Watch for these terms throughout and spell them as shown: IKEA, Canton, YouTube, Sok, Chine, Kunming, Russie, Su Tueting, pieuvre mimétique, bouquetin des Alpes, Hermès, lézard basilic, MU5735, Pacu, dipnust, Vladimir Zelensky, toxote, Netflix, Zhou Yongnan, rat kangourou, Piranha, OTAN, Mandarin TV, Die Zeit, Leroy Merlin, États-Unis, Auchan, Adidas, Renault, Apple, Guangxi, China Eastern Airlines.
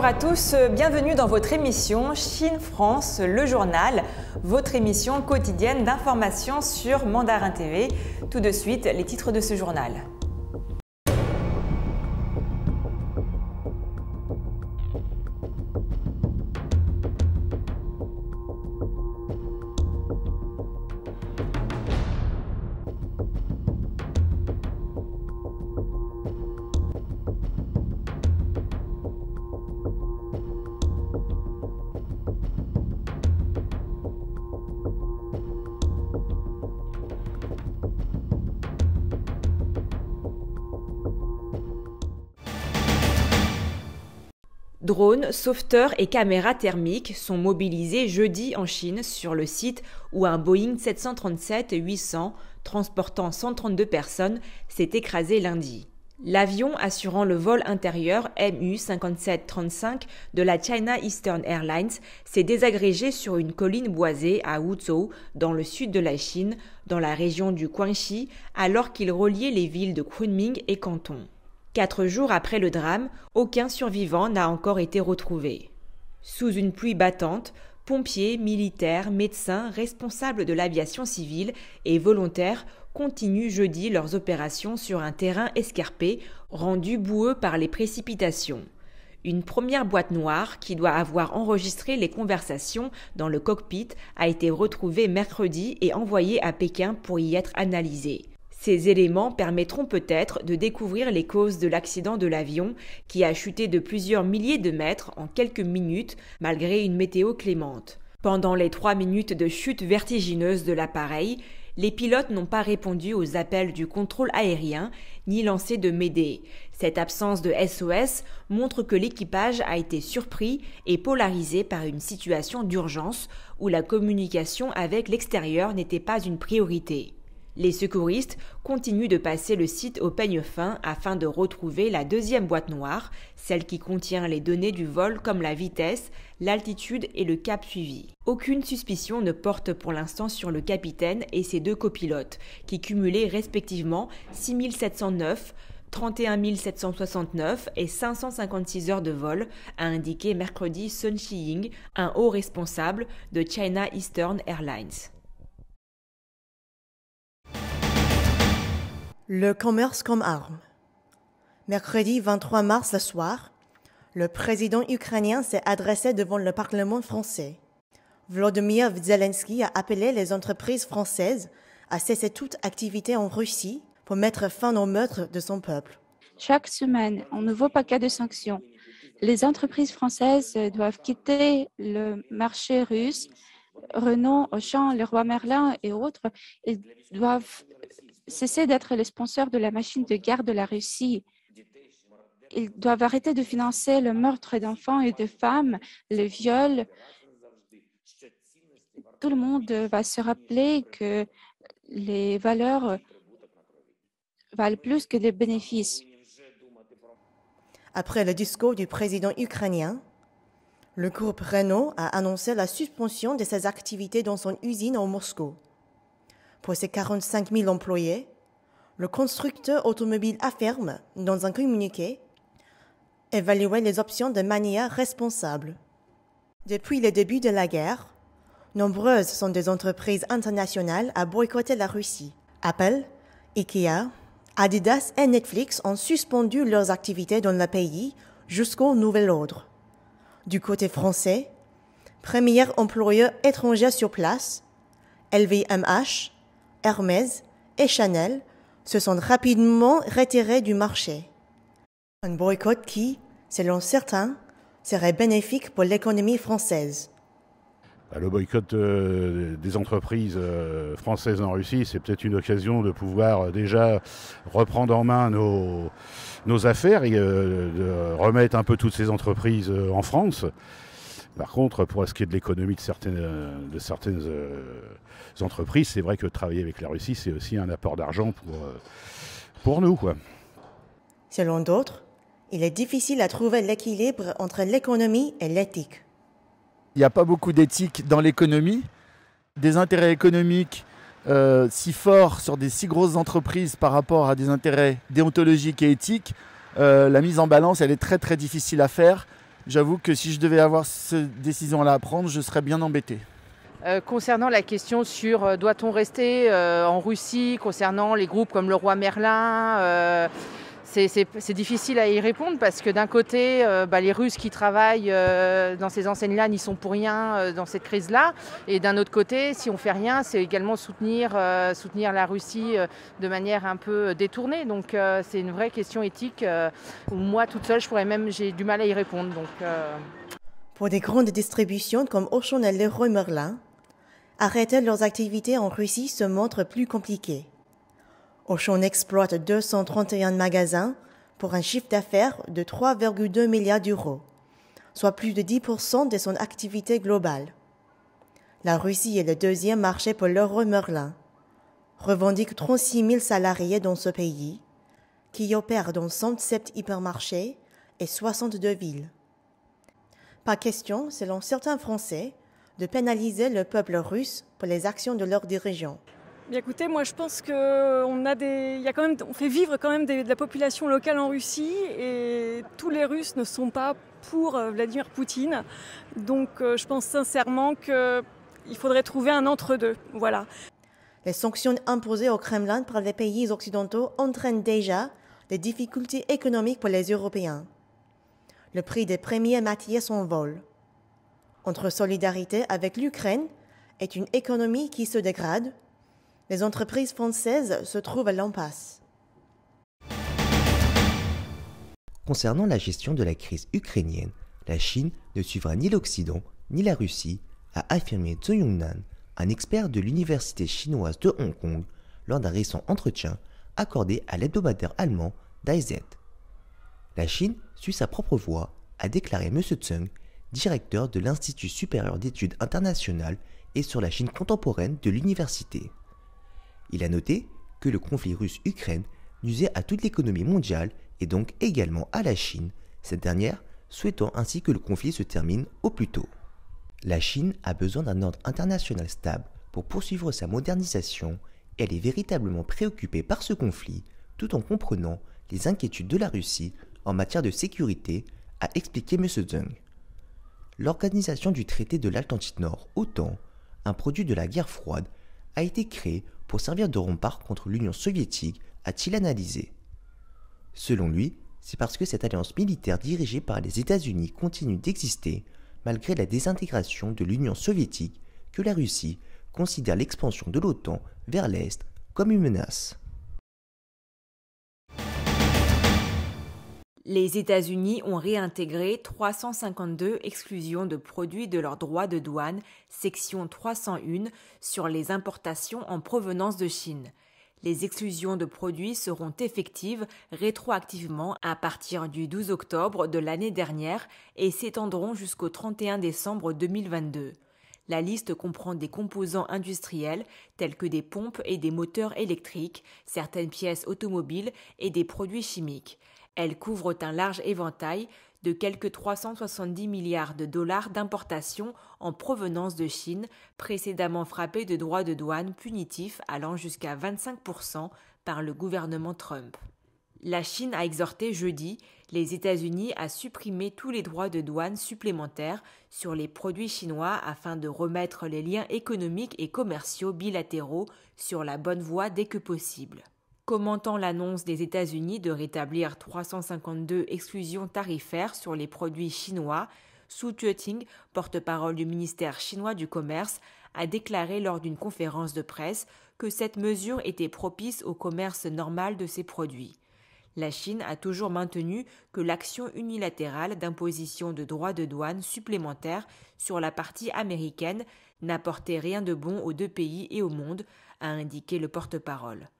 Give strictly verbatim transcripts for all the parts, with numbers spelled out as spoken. Bonjour à tous, bienvenue dans votre émission Chine-France, le journal, votre émission quotidienne d'information sur Mandarin T V. Tout de suite, les titres de ce journal. Drones, sauveteurs et caméras thermiques sont mobilisés jeudi en Chine sur le site où un Boeing sept cent trente-sept huit cents transportant cent trente-deux personnes s'est écrasé lundi. L'avion assurant le vol intérieur M U cinq sept trois cinq de la China Eastern Airlines s'est désagrégé sur une colline boisée à Wuzhou, dans le sud de la Chine, dans la région du Guangxi, alors qu'il reliait les villes de Kunming et Canton. Quatre jours après le drame, aucun survivant n'a encore été retrouvé. Sous une pluie battante, pompiers, militaires, médecins, responsables de l'aviation civile et volontaires continuent jeudi leurs opérations sur un terrain escarpé, rendu boueux par les précipitations. Une première boîte noire, qui doit avoir enregistré les conversations dans le cockpit, a été retrouvée mercredi et envoyée à Pékin pour y être analysée. Ces éléments permettront peut-être de découvrir les causes de l'accident de l'avion qui a chuté de plusieurs milliers de mètres en quelques minutes malgré une météo clémente. Pendant les trois minutes de chute vertigineuse de l'appareil, les pilotes n'ont pas répondu aux appels du contrôle aérien ni lancé de médée. Cette absence de S O S montre que l'équipage a été surpris et polarisé par une situation d'urgence où la communication avec l'extérieur n'était pas une priorité. Les secouristes continuent de passer le site au peigne fin afin de retrouver la deuxième boîte noire, celle qui contient les données du vol comme la vitesse, l'altitude et le cap suivi. Aucune suspicion ne porte pour l'instant sur le capitaine et ses deux copilotes, qui cumulaient respectivement six mille sept cent neuf, trente et un mille sept cent soixante-neuf et cinq cent cinquante-six heures de vol, a indiqué mercredi Sun Shiying, un haut responsable de China Eastern Airlines. Le commerce comme arme. Mercredi vingt-trois mars le soir, le président ukrainien s'est adressé devant le Parlement français. Vladimir Zelensky a appelé les entreprises françaises à cesser toute activité en Russie pour mettre fin aux meurtres de son peuple. Chaque semaine, un nouveau paquet de sanctions. Les entreprises françaises doivent quitter le marché russe. Renault, Auchan, Leroy Merlin et autres, ils doivent cesser d'être les sponsors de la machine de guerre de la Russie. Ils doivent arrêter de financer le meurtre d'enfants et de femmes, le viol. Tout le monde va se rappeler que les valeurs valent plus que les bénéfices. Après le discours du président ukrainien, le groupe Renault a annoncé la suspension de ses activités dans son usine à Moscou. Pour ses quarante-cinq mille employés, le constructeur automobile affirme, dans un communiqué, évaluer les options de manière responsable. Depuis le début de la guerre, nombreuses sont des entreprises internationales à boycotter la Russie. Apple, IKEA, Adidas et Netflix ont suspendu leurs activités dans le pays jusqu'au nouvel ordre. Du côté français, premier employeur étranger sur place, L V M H, Hermès et Chanel se sont rapidement retirés du marché. Un boycott qui, selon certains, serait bénéfique pour l'économie française. Le boycott des entreprises françaises en Russie, c'est peut-être une occasion de pouvoir déjà reprendre en main nos, nos affaires et de remettre un peu toutes ces entreprises en France. Par contre, pour ce qui est de l'économie de certaines, de certaines euh, entreprises, c'est vrai que travailler avec la Russie, c'est aussi un apport d'argent pour, euh, pour nous, quoi. Selon d'autres, il est difficile à trouver l'équilibre entre l'économie et l'éthique. Il n'y a pas beaucoup d'éthique dans l'économie. Des intérêts économiques euh, si forts sur des si grosses entreprises par rapport à des intérêts déontologiques et éthiques, euh, la mise en balance, elle est très très difficile à faire. J'avoue que si je devais avoir cette décision-là à prendre, je serais bien embêté. Euh, concernant la question sur euh, doit-on rester euh, en Russie, concernant les groupes comme Leroy Merlin, euh, c'est difficile à y répondre parce que d'un côté, euh, bah, les Russes qui travaillent euh, dans ces enseignes-là n'y sont pour rien euh, dans cette crise-là. Et d'un autre côté, si on ne fait rien, c'est également soutenir, euh, soutenir la Russie euh, de manière un peu détournée. Donc euh, c'est une vraie question éthique euh, où moi toute seule, je pourrais même, j'ai du mal à y répondre. Donc, euh... Pour des grandes distributions comme Auchan et Leroy Merlin, arrêter leurs activités en Russie se montre plus compliqué. Auchan exploite deux cent trente et un magasins pour un chiffre d'affaires de trois virgule deux milliards d'euros, soit plus de dix pour cent de son activité globale. La Russie est le deuxième marché pour Leroy Merlin, revendique trente-six mille salariés dans ce pays, qui opère dans cent sept hypermarchés et soixante-deux villes. Pas question, selon certains Français, de pénaliser le peuple russe pour les actions de leurs dirigeants. Bien écoutez, moi je pense qu'on a des, il y a quand même, on fait vivre quand même des, de la population locale en Russie et tous les Russes ne sont pas pour Vladimir Poutine. Donc je pense sincèrement qu'il faudrait trouver un entre-deux. Voilà. Les sanctions imposées au Kremlin par les pays occidentaux entraînent déjà des difficultés économiques pour les Européens. Le prix des premières matières s'envole. Entre solidarité avec l'Ukraine et une économie qui se dégrade, les entreprises françaises se trouvent à l'impasse. Concernant la gestion de la crise ukrainienne, la Chine ne suivra ni l'Occident ni la Russie, a affirmé Zhou Yongnan, un expert de l'université chinoise de Hong Kong, lors d'un récent entretien accordé à l'hebdomadaire allemand Die Zeit. La Chine suit sa propre voie, a déclaré M. Tseng, directeur de l'Institut supérieur d'études internationales et sur la Chine contemporaine de l'université. Il a noté que le conflit russe-Ukraine nuisait à toute l'économie mondiale et donc également à la Chine, cette dernière souhaitant ainsi que le conflit se termine au plus tôt. La Chine a besoin d'un ordre international stable pour poursuivre sa modernisation et elle est véritablement préoccupée par ce conflit tout en comprenant les inquiétudes de la Russie en matière de sécurité, a expliqué M. Zeng. L'organisation du traité de l'Atlantique Nord, OTAN, un produit de la guerre froide, a été créée pour servir de rempart contre l'Union soviétique, a-t-il analysé. Selon lui, c'est parce que cette alliance militaire dirigée par les États-Unis continue d'exister malgré la désintégration de l'Union soviétique que la Russie considère l'expansion de l'OTAN vers l'Est comme une menace. Les États-Unis ont réintégré trois cent cinquante-deux exclusions de produits de leurs droits de douane, section trois cent un, sur les importations en provenance de Chine. Les exclusions de produits seront effectives rétroactivement à partir du douze octobre de l'année dernière et s'étendront jusqu'au trente et un décembre deux mille vingt-deux. La liste comprend des composants industriels tels que des pompes et des moteurs électriques, certaines pièces automobiles et des produits chimiques. Elles couvrent un large éventail de quelques trois cent soixante-dix milliards de dollars d'importations en provenance de Chine, précédemment frappées de droits de douane punitifs allant jusqu'à vingt-cinq pour cent par le gouvernement Trump. La Chine a exhorté jeudi les États-Unis à supprimer tous les droits de douane supplémentaires sur les produits chinois afin de remettre les liens économiques et commerciaux bilatéraux sur la bonne voie dès que possible. Commentant l'annonce des États-Unis de rétablir trois cent cinquante-deux exclusions tarifaires sur les produits chinois, Su Tueting, porte-parole du ministère chinois du Commerce, a déclaré lors d'une conférence de presse que cette mesure était propice au commerce normal de ces produits. La Chine a toujours maintenu que l'action unilatérale d'imposition de droits de douane supplémentaires sur la partie américaine n'apportait rien de bon aux deux pays et au monde, a indiqué le porte-parole.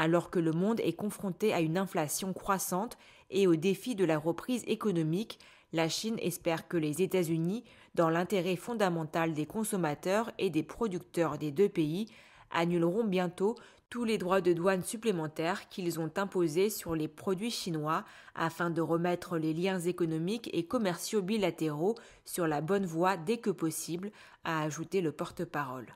Alors que le monde est confronté à une inflation croissante et au défi de la reprise économique, la Chine espère que les États-Unis, dans l'intérêt fondamental des consommateurs et des producteurs des deux pays, annuleront bientôt tous les droits de douane supplémentaires qu'ils ont imposés sur les produits chinois afin de remettre les liens économiques et commerciaux bilatéraux sur la bonne voie dès que possible, a ajouté le porte-parole.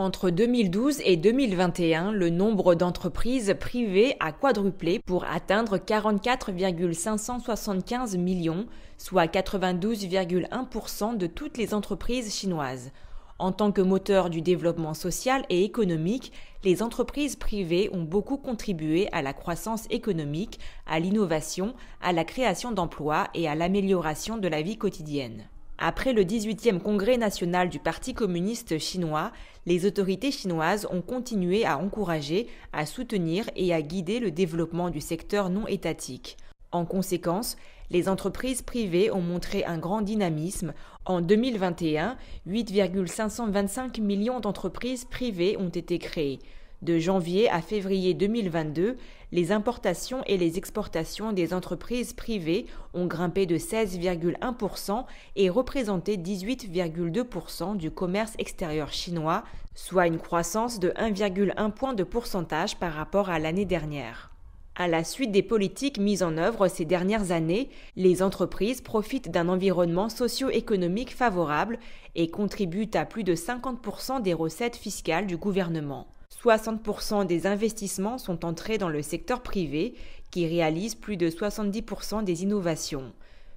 Entre deux mille douze et deux mille vingt et un, le nombre d'entreprises privées a quadruplé pour atteindre quarante-quatre virgule cinq cent soixante-quinze millions, soit quatre-vingt-douze virgule un pour cent de toutes les entreprises chinoises. En tant que moteur du développement social et économique, les entreprises privées ont beaucoup contribué à la croissance économique, à l'innovation, à la création d'emplois et à l'amélioration de la vie quotidienne. Après le dix-huitième Congrès national du Parti communiste chinois, les autorités chinoises ont continué à encourager, à soutenir et à guider le développement du secteur non étatique. En conséquence, les entreprises privées ont montré un grand dynamisme. En deux mille vingt et un, huit virgule cinq cent vingt-cinq millions d'entreprises privées ont été créées. De janvier à février deux mille vingt-deux, les importations et les exportations des entreprises privées ont grimpé de seize virgule un pour cent et représenté dix-huit virgule deux pour cent du commerce extérieur chinois, soit une croissance de un virgule un point de pourcentage par rapport à l'année dernière. À la suite des politiques mises en œuvre ces dernières années, les entreprises profitent d'un environnement socio-économique favorable et contribuent à plus de cinquante pour cent des recettes fiscales du gouvernement. soixante pour cent des investissements sont entrés dans le secteur privé, qui réalise plus de soixante-dix pour cent des innovations.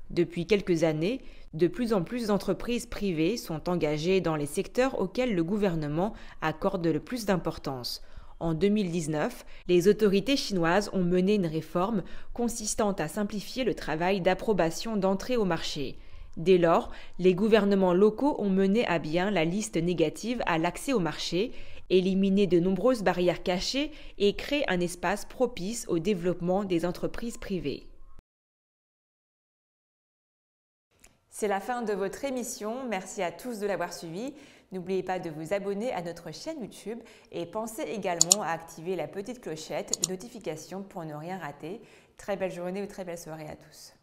Depuis quelques années, de plus en plus d'entreprises privées sont engagées dans les secteurs auxquels le gouvernement accorde le plus d'importance. En deux mille dix-neuf, les autorités chinoises ont mené une réforme consistant à simplifier le travail d'approbation d'entrée au marché. Dès lors, les gouvernements locaux ont mené à bien la liste négative à l'accès au marché, éliminer de nombreuses barrières cachées et créer un espace propice au développement des entreprises privées. C'est la fin de votre émission. Merci à tous de l'avoir suivi. N'oubliez pas de vous abonner à notre chaîne YouTube et pensez également à activer la petite clochette de notification pour ne rien rater. Très belle journée ou très belle soirée à tous.